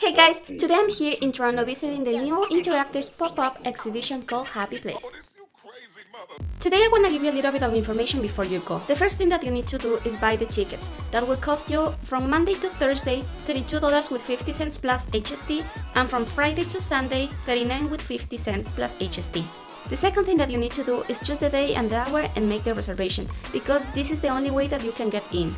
Hey guys, today I'm here in Toronto visiting the new interactive pop-up exhibition called Happy Place. Today I want to give you a little bit of information before you go. The first thing that you need to do is buy the tickets. That will cost you from Monday to Thursday $32.50 plus HST, and from Friday to Sunday $39.50 plus HST. The second thing that you need to do is choose the day and the hour and make the reservation, because this is the only way that you can get in.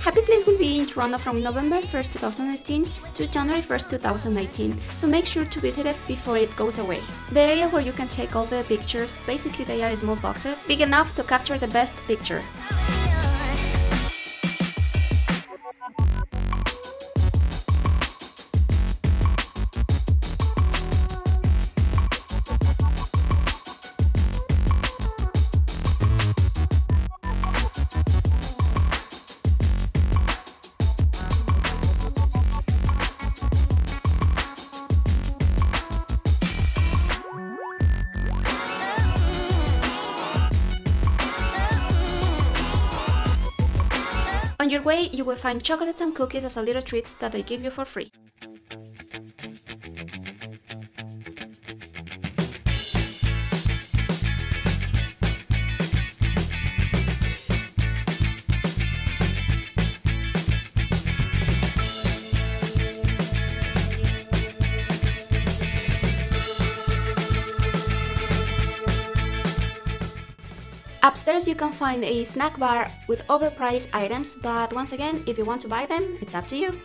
Happy Place will be in Toronto from November 1st, 2018 to January 1st, 2019, so make sure to visit it before it goes away. The area where you can take all the pictures, basically they are small boxes, big enough to capture the best picture. On your way, you will find chocolates and cookies as a little treats that they give you for free. Upstairs you can find a snack bar with overpriced items, but once again, if you want to buy them, it's up to you.